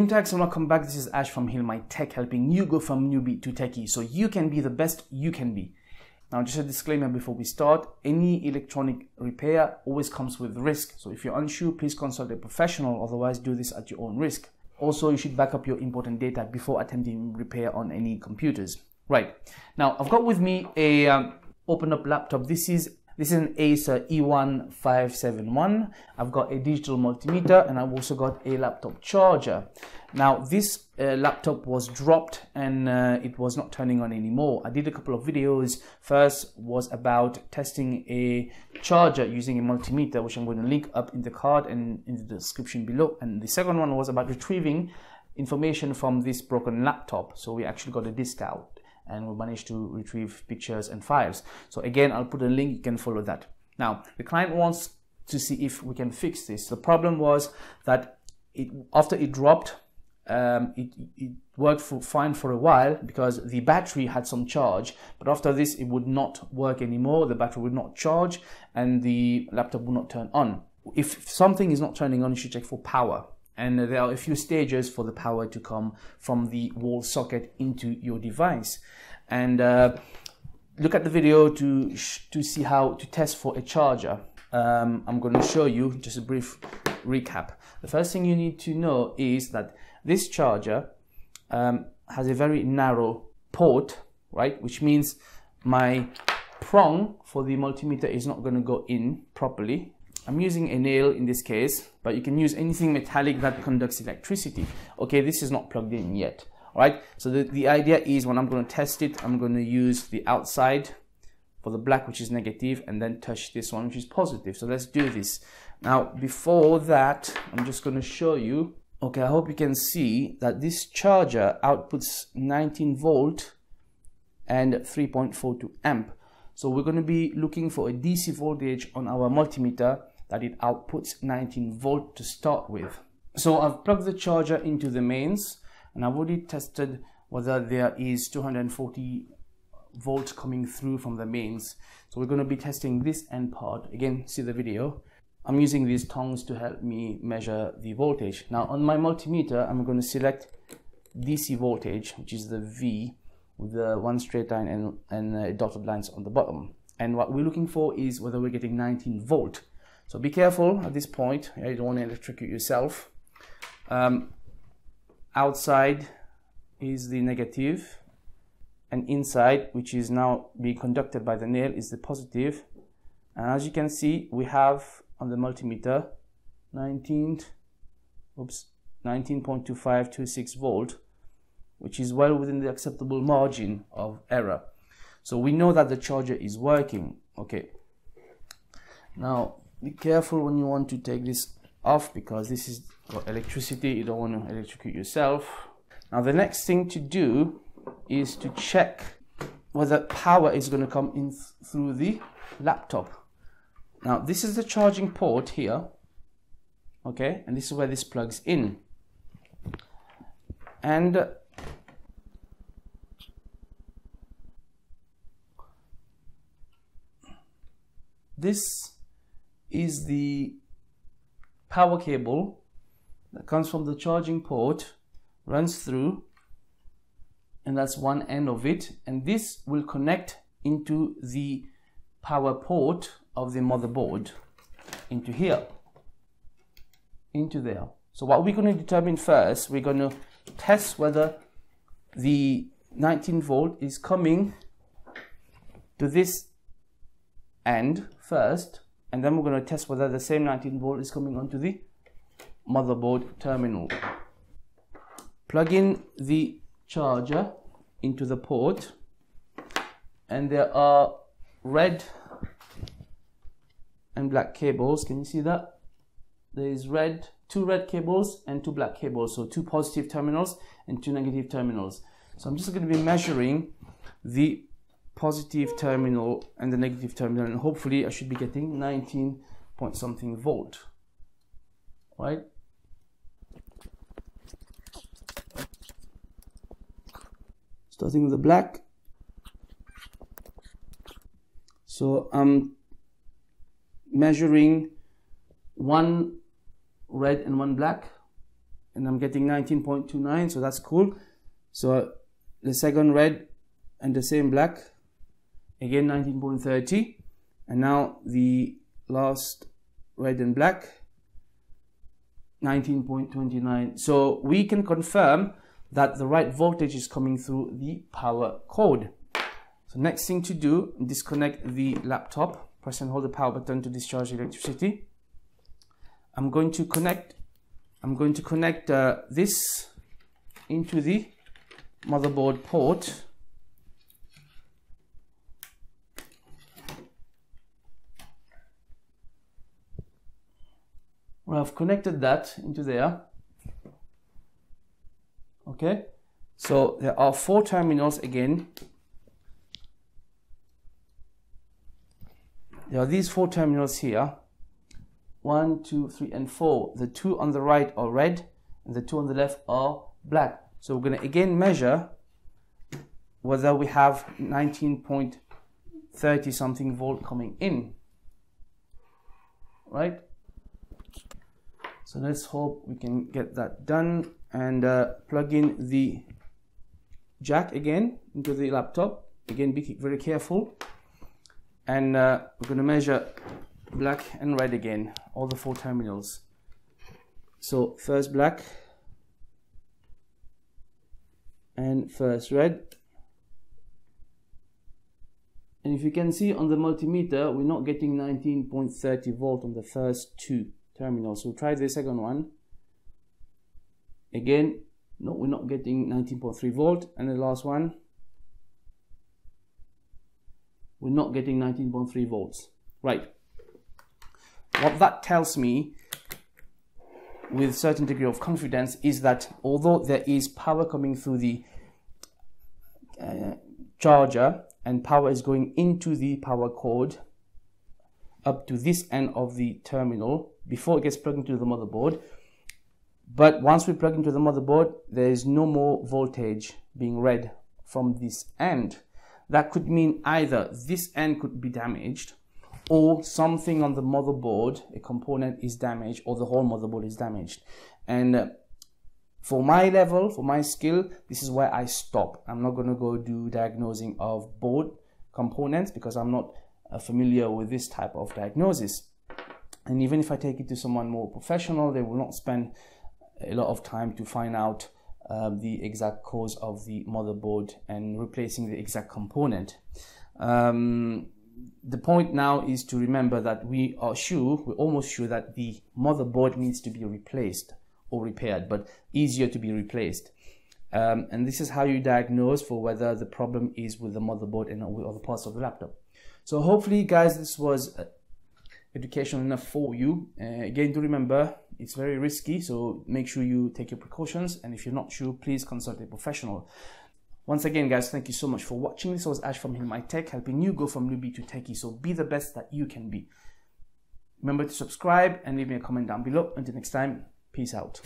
name tags. Welcome back. This is Ash from HealMyTech, helping you go from newbie to techie so you can be the best you can be. Now, just a disclaimer before we start, any electronic repair always comes with risk. So if you're unsure, please consult a professional. Otherwise, do this at your own risk. Also, you should back up your important data before attempting repair on any computers. Right. Now, I've got with me a open up laptop. This is an Acer E1-571. I've got a digital multimeter and I've also got a laptop charger. Now this laptop was dropped and it was not turning on anymore. I did a couple of videos. First was about testing a charger using a multimeter, which I'm going to link up in the card and in the description below. And the second one was about retrieving information from this broken laptop. So we actually got a disk out and we managed to retrieve pictures and files. So again, I'll put a link, you can follow that. Now, the client wants to see if we can fix this. The problem was that after it dropped, it worked fine for a while because the battery had some charge, but after this, it would not work anymore. The battery would not charge and the laptop would not turn on. If something is not turning on, you should check for power. And there are a few stages for the power to come from the wall socket into your device. And look at the video to see how to test for a charger. I'm going to show you just a brief recap. The first thing you need to know is that this charger has a very narrow port, right? Which means my prong for the multimeter is not going to go in properly. I'm using a nail in this case, but you can use anything metallic that conducts electricity. Okay, this is not plugged in yet. All right, so the idea is when I'm going to test it, I'm going to use the outside for the black, which is negative, and then touch this one, which is positive. So let's do this. Now, before that, I'm just going to show you. Okay, I hope you can see that this charger outputs 19 volt and 3.42 amp. So we're going to be looking for a DC voltage on our multimeter that it outputs 19 volt to start with. So I've plugged the charger into the mains and I've already tested whether there is 240 volts coming through from the mains. So we're going to be testing this end part. Again, see the video. I'm using these tongs to help me measure the voltage. Now on my multimeter, I'm going to select DC voltage, which is the V, with the one straight line and dotted lines on the bottom. And what we're looking for is whether we're getting 19 volt. So be careful at this point. You don't want to electrocute yourself. Outside is the negative, and inside, which is now being conducted by the nail, is the positive. And as you can see, we have on the multimeter 19.2526 volt, which is well within the acceptable margin of error. So we know that the charger is working. Okay. Now, be careful when you want to take this off because this is got electricity. You don't want to electrocute yourself. Now, the next thing to do is to check whether power is going to come in through the laptop. Now, this is the charging port here. Okay. And this is where this plugs in. And this is the power cable that comes from the charging port, runs through, and that's one end of it. And this will connect into the power port of the motherboard, into here, into there. So what we're going to determine first, we're going to test whether the 19 volt is coming to this end first, and then we're going to test whether the same 19 volt is coming onto the motherboard terminal. Plug in the charger into the port, and there are red and black cables. Can you see that? There is red, two red cables and two black cables, so two positive terminals and two negative terminals. So I'm just going to be measuring the positive terminal and the negative terminal, and hopefully I should be getting 19 point something volt. Right? Starting with the black. So I'm measuring one red and one black, and I'm getting 19.29, so that's cool. So the second red and the same black, again 19.30, and now the last red and black, 19.29. So we can confirm that the right voltage is coming through the power cord. So next thing to do, disconnect the laptop, press and hold the power button to discharge electricity. I'm going to connect this into the motherboard port. Well, I've connected that into there. Okay, so there are 4 terminals again. There are these 4 terminals here. 1, 2, 3, and 4. The 2 on the right are red and the 2 on the left are black. So we're going to again measure whether we have 19.30 something volt coming in. Right? So let's hope we can get that done, and plug in the jack again into the laptop. Again, be very careful. And we're going to measure black and red again, all the 4 terminals. So first black and first red. And if you can see on the multimeter, we're not getting 19.30 volt on the first 2 terminals. So try the second one. Again, no, we're not getting 19.3 volt. And the last one, we're not getting 19.3 volts. Right. What that tells me with certain degree of confidence is that although there is power coming through the charger and power is going into the power cord up to this end of the terminal before it gets plugged into the motherboard, but once we plug into the motherboard, there is no more voltage being read from this end. That could mean either this end could be damaged, or something on the motherboard, a component is damaged, or the whole motherboard is damaged. And for my level, for my skill, this is where I stop. I'm not going to go do diagnosing of board components because I'm not familiar with this type of diagnosis. And even if I take it to someone more professional, they will not spend a lot of time to find out the exact cause of the motherboard and replacing the exact component. The point now is to remember that we are sure, we're almost sure that the motherboard needs to be replaced or repaired, but easier to be replaced. And this is how you diagnose for whether the problem is with the motherboard and with other parts of the laptop. So hopefully, guys, this was educational enough for you. Again, do remember, it's very risky, so make sure you take your precautions. And if you're not sure, please consult a professional. Once again, guys, thank you so much for watching. This was Ash from HealMyTech, helping you go from newbie to techie. So be the best that you can be. Remember to subscribe and leave me a comment down below. Until next time, peace out.